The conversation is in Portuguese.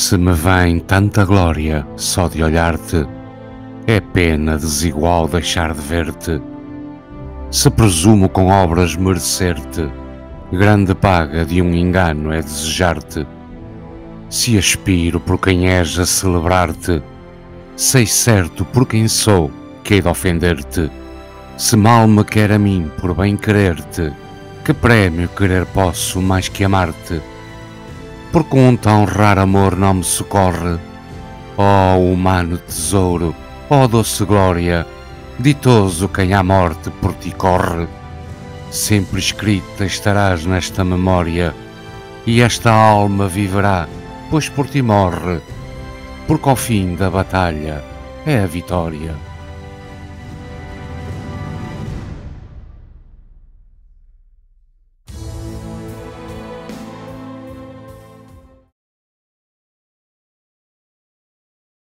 se me vem tanta glória só de olhar-te, é pena desigual deixar de ver-te. Se presumo com obras merecer-te, grande paga de um engano é desejar-te. Se aspiro por quem és a celebrar-te, sei certo por quem sou que hei de ofender-te. Se mal me quer a mim por bem querer-te, que prémio querer posso mais que amar-te? Porque um tão raro amor não me socorre, ó humano tesouro, ó doce glória, ditoso quem à morte por ti corre. Sempre escrita estarás nesta memória, e esta alma viverá, pois por ti morre, porque ao fim da batalha é a vitória.